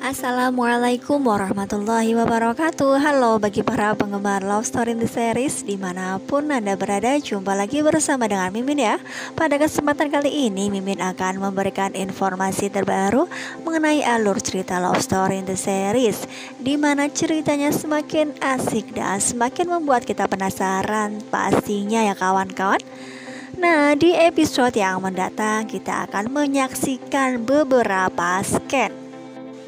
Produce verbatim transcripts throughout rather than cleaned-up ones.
Assalamualaikum warahmatullahi wabarakatuh. Halo bagi para penggemar Love Story the Series dimanapun Anda berada, jumpa lagi bersama dengan Mimin ya. Pada kesempatan kali ini Mimin akan memberikan informasi terbaru mengenai alur cerita Love Story the Series, dimana ceritanya semakin asik dan semakin membuat kita penasaran pastinya ya kawan-kawan. Nah, di episode yang mendatang kita akan menyaksikan beberapa scan.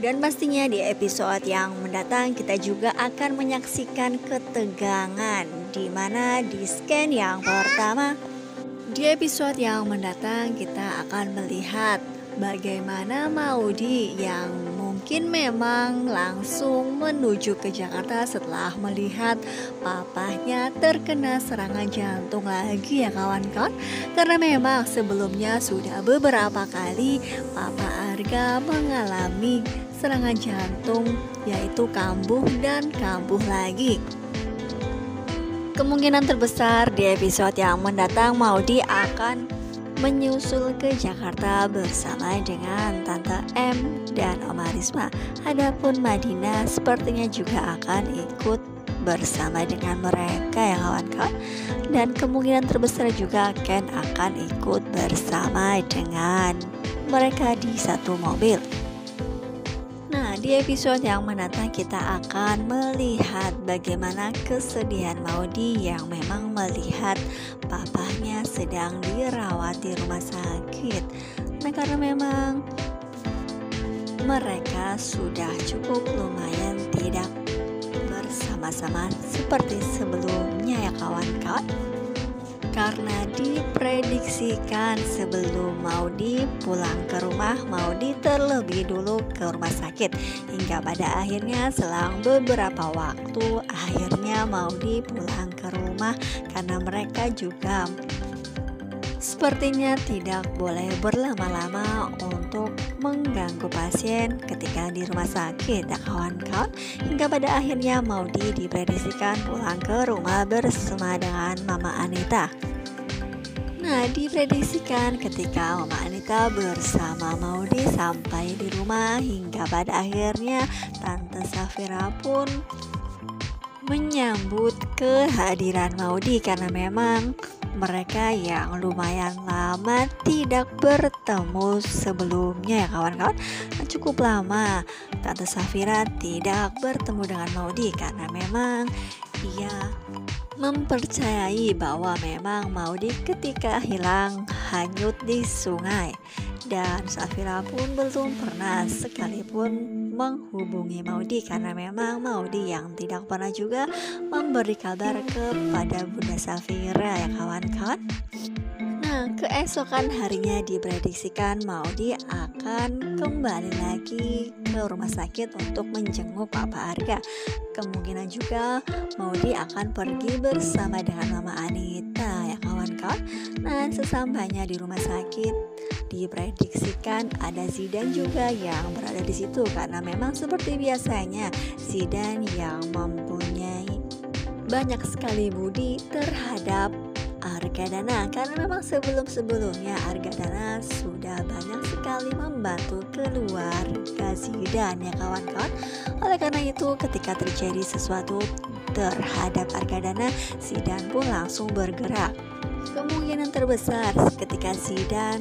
Dan pastinya di episode yang mendatang kita juga akan menyaksikan ketegangan, di mana di scan yang pertama di episode yang mendatang kita akan melihat bagaimana Maudi yang mungkin memang langsung menuju ke Jakarta setelah melihat papahnya terkena serangan jantung lagi ya kawan-kawan. Karena memang sebelumnya sudah beberapa kali Papa Arga mengalami serangan jantung, yaitu kambuh dan kambuh lagi. Kemungkinan terbesar di episode yang mendatang Maudi akan menyusul ke Jakarta bersama dengan Tante M dan Oma Risma. Adapun Madina sepertinya juga akan ikut bersama dengan mereka ya kawan-kawan. Dan kemungkinan terbesar juga Ken akan ikut bersama dengan mereka di satu mobil. Nah, di episode yang mendatang kita akan melihat bagaimana kesedihan Maudi yang memang melihat papahnya sedang dirawat di rumah sakit. Nah, karena memang mereka sudah cukup lumayan tidak bersama-sama seperti sebelumnya ya kawan-kawan. Karena diprediksikan sebelum Maudi pulang ke rumah, Maudi terlebih dulu ke rumah sakit. Hingga pada akhirnya selang beberapa waktu, akhirnya Maudi pulang ke rumah karena mereka juga sepertinya tidak boleh berlama-lama untuk mengganggu pasien ketika di rumah sakit ya kawan-kawan. Hingga pada akhirnya Maudi diprediksikan pulang ke rumah bersama dengan Mama Anita. Nah, diprediksikan ketika Mama Anita bersama Maudi sampai di rumah, hingga pada akhirnya Tante Safira pun menyambut kehadiran Maudi karena memang mereka yang lumayan lama tidak bertemu sebelumnya ya kawan-kawan. Cukup lama Tante Safira tidak bertemu dengan Maudi karena memang ia mempercayai bahwa memang Maudi ketika hilang hanyut di sungai. Dan Safira pun belum pernah sekalipun menghubungi Maudi karena memang Maudi yang tidak pernah juga memberi kabar kepada Bunda Safira ya kawan-kawan. Nah, keesokan harinya diprediksikan Maudi akan kembali lagi ke rumah sakit untuk menjenguk Papa Arga. Kemungkinan juga Maudi akan pergi bersama dengan Mama Anita ya kawan-kawan. Nah, sesampainya di rumah sakit diprediksikan ada Zidan juga yang berada di situ karena memang seperti biasanya Zidan yang mempunyai banyak sekali budi terhadap Arga Dana karena memang sebelum-sebelumnya Arga Dana sudah banyak sekali membantu keluarga Zidan ya kawan-kawan. Oleh karena itu ketika terjadi sesuatu terhadap Arga Dana, Zidan pun langsung bergerak. Kemungkinan terbesar ketika Zidan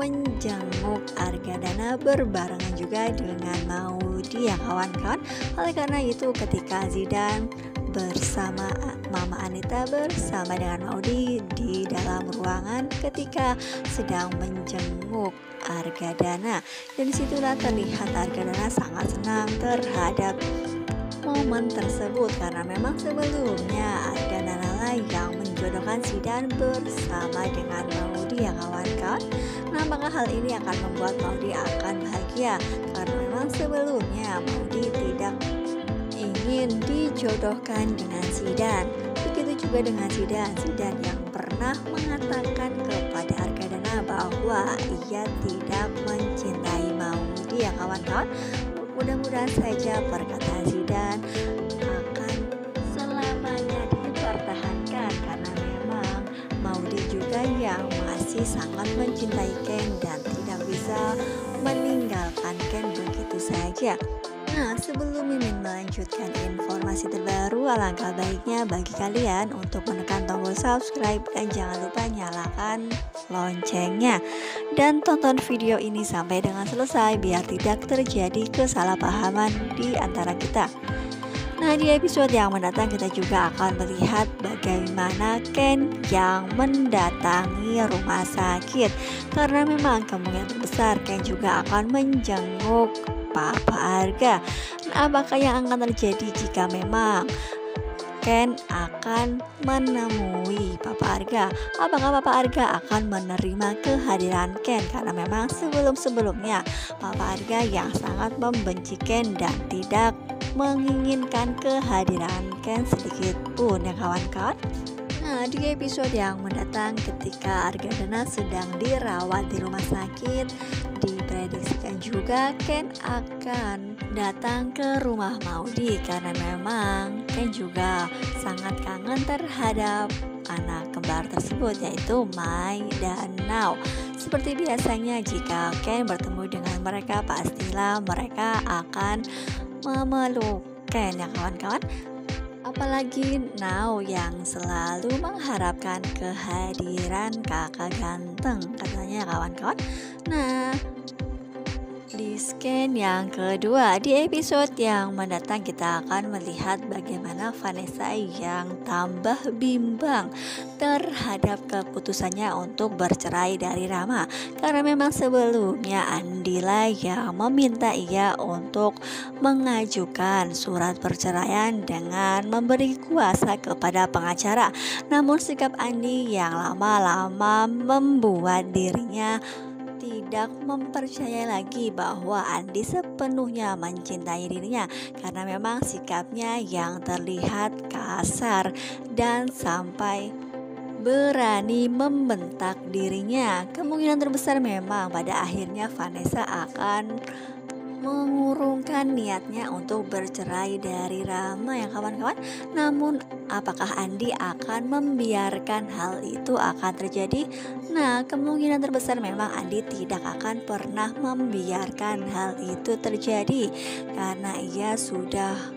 menjenguk Arga Dana berbarengan juga dengan Maudi ya kawan-kawan. Oleh karena itu ketika Zidan bersama Mama Anita bersama dengan Maudi di dalam ruangan ketika sedang menjenguk Arga Dana, dan situlah terlihat Arga Dana sangat senang terhadap momen tersebut karena memang sebelumnya Arga Dana lah yang menjodohkan Zidan bersama dengan Maudi ya kawan-kawan. Nah, maka hal ini akan membuat Maudi akan bahagia karena memang sebelumnya Maudi tidak ingin dijodohkan dengan Zidan. Begitu juga dengan Zidan, Zidan yang pernah mengatakan kepada Arga Dana bahwa ia tidak mencintai Maudi ya kawan-kawan. Mudah-mudahan saja perkataan Zidan akan selamanya dipertahankan karena memang Maudi juga yang masih sangat mencintai Ken dan tidak bisa meninggalkan Ken begitu saja. saja. Nah, sebelum Mimin melanjutkan informasi terbaru, alangkah baiknya bagi kalian untuk menekan tombol subscribe dan jangan lupa nyalakan loncengnya. Dan tonton video ini sampai dengan selesai biar tidak terjadi kesalahpahaman di antara kita. Nah, di episode yang mendatang kita juga akan melihat bagaimana Ken yang mendatangi rumah sakit. Karena memang kemungkinan besar Ken juga akan menjenguk Papa Arga. Apakah yang akan terjadi jika memang Ken akan menemui Papa Arga? Apakah Papa Arga akan menerima kehadiran Ken? Karena memang sebelum-sebelumnya Papa Arga yang sangat membenci Ken dan tidak menginginkan kehadiran Ken sedikit pun, ya kawan-kawan. Nah, di episode yang mendatang ketika Arga Dana sedang dirawat di rumah sakit, diprediksikan juga Ken akan datang ke rumah Maudi karena memang Ken juga sangat kangen terhadap anak kembar tersebut, yaitu Mai dan Nau. Seperti biasanya jika Ken bertemu dengan mereka, pastilah mereka akan memeluk Ken, ya kawan-kawan. Apalagi Nau yang selalu mengharapkan kehadiran kakak ganteng katanya, kawan-kawan. Nah, di scan yang kedua, di episode yang mendatang kita akan melihat bagaimana Vanessa yang tambah bimbang terhadap keputusannya untuk bercerai dari Rama. Karena memang sebelumnya Andi lah yang meminta ia untuk mengajukan surat perceraian dengan memberi kuasa kepada pengacara. Namun sikap Andi yang lama-lama membuat dirinya tidak mempercayai lagi bahwa Andi sepenuhnya mencintai dirinya, karena memang sikapnya yang terlihat kasar dan sampai berani membentak dirinya. Kemungkinan terbesar memang pada akhirnya Vanessa akan mengurungkan niatnya untuk bercerai dari Rama, ya kawan-kawan. Namun apakah Andi akan membiarkan hal itu akan terjadi? Nah, kemungkinan terbesar memang Andi tidak akan pernah membiarkan hal itu terjadi karena ia sudah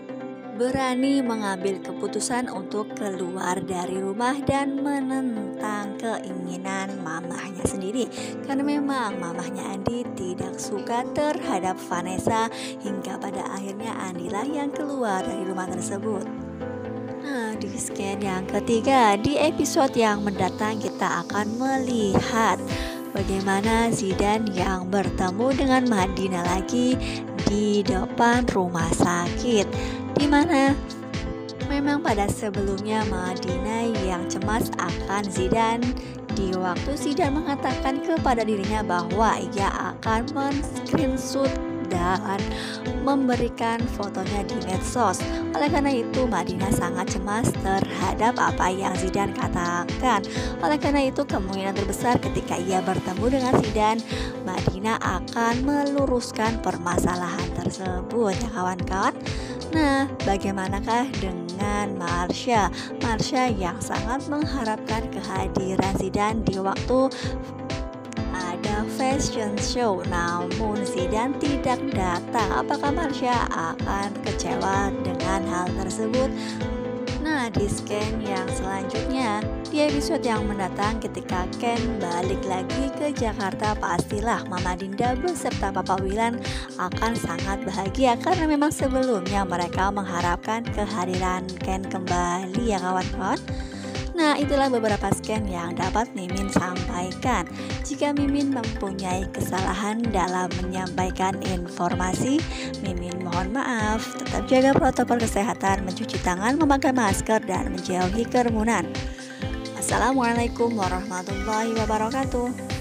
berani mengambil keputusan untuk keluar dari rumah dan menentang keinginan mamahnya sendiri. Karena memang mamahnya Andi tidak suka terhadap Vanessa hingga pada akhirnya Andi lah yang keluar dari rumah tersebut. Nah, di scan yang ketiga, di episode yang mendatang kita akan melihat bagaimana Zidan yang bertemu dengan Madina lagi di depan rumah sakit, di mana memang pada sebelumnya Madina yang cemas akan Zidan. Di waktu Zidan mengatakan kepada dirinya bahwa ia akan men-screenshot dan memberikan fotonya di medsos. Oleh karena itu Madina sangat cemas terhadap apa yang Zidan katakan. Oleh karena itu kemungkinan terbesar ketika ia bertemu dengan Zidan, Madina akan meluruskan permasalahan tersebut, ya kawan-kawan. Nah, bagaimanakah dengan Marsha? Marsha yang sangat mengharapkan kehadiran Zidan di waktu ada fashion show, namun Zidan tidak datang. Apakah Marsha akan kecewa dengan hal tersebut? Nah, di scan yang selanjutnya, di episode yang mendatang ketika Ken balik lagi ke Jakarta, pastilah Mama Dinda beserta Papa Wilan akan sangat bahagia karena memang sebelumnya mereka mengharapkan kehadiran Ken kembali, ya kawan-kawan. Nah, itulah beberapa scan yang dapat Mimin sampaikan. Jika Mimin mempunyai kesalahan dalam menyampaikan informasi, Mimin mohon maaf. Tetap jaga protokol kesehatan, mencuci tangan, memakai masker, dan menjauhi kerumunan. Assalamualaikum warahmatullahi wabarakatuh.